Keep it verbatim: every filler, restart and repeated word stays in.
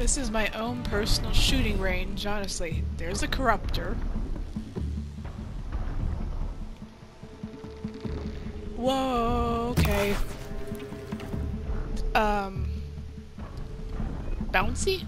This is my own personal shooting range, honestly. There's a corruptor. Whoa, okay. Um... Bouncy?